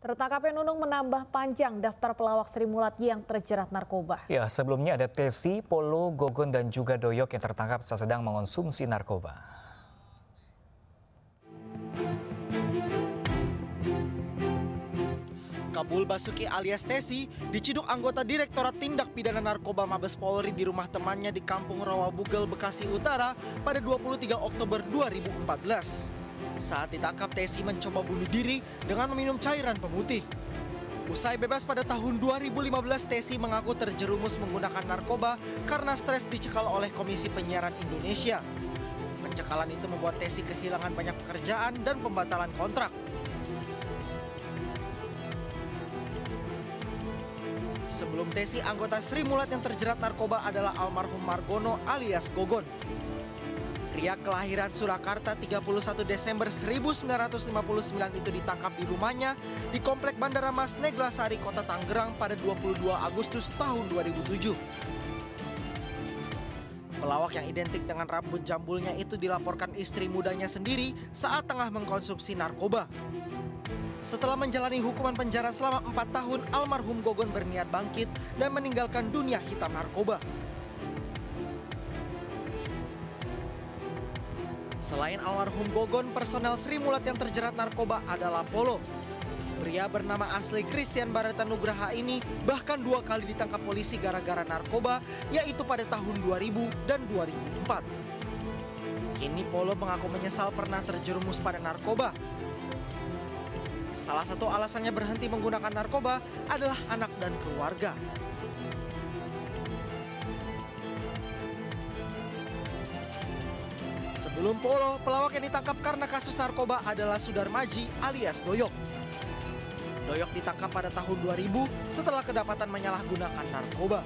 Tertangkapnya Nunung menambah panjang daftar pelawak Srimulat yang terjerat narkoba. Ya, sebelumnya ada Tessy, Polo, Gogon, dan juga Doyok yang tertangkap saat sedang mengonsumsi narkoba. Kabul Basuki alias Tessy diciduk anggota Direktorat Tindak Pidana Narkoba Mabes Polri di rumah temannya di Kampung Rawabugel, Bekasi Utara pada 23 Oktober 2014. Saat ditangkap, Tessy mencoba bunuh diri dengan meminum cairan pemutih. Usai bebas pada tahun 2015, Tessy mengaku terjerumus menggunakan narkoba karena stres dicekal oleh Komisi Penyiaran Indonesia. Pencekalan itu membuat Tessy kehilangan banyak pekerjaan dan pembatalan kontrak. Sebelum Tessy, anggota Srimulat yang terjerat narkoba adalah almarhum Margono alias Gogon. Pria kelahiran Surakarta 31 Desember 1959 itu ditangkap di rumahnya di Komplek Bandara Mas Neglasari, Kota Tangerang pada 22 Agustus tahun 2007. Pelawak yang identik dengan rambut jambulnya itu dilaporkan istri mudanya sendiri saat tengah mengkonsumsi narkoba. Setelah menjalani hukuman penjara selama 4 tahun, almarhum Gogon berniat bangkit dan meninggalkan dunia hitam narkoba. Selain almarhum Gogon, personel Srimulat yang terjerat narkoba adalah Polo. Pria bernama asli Christian Barretta Nugraha ini bahkan 2 kali ditangkap polisi gara-gara narkoba, yaitu pada tahun 2000 dan 2004. Kini Polo mengaku menyesal pernah terjerumus pada narkoba. Salah satu alasannya berhenti menggunakan narkoba adalah anak dan keluarga. Sebelum Polo, pelawak yang ditangkap karena kasus narkoba adalah Sudarmaji alias Doyok. Doyok ditangkap pada tahun 2000 setelah kedapatan menyalahgunakan narkoba.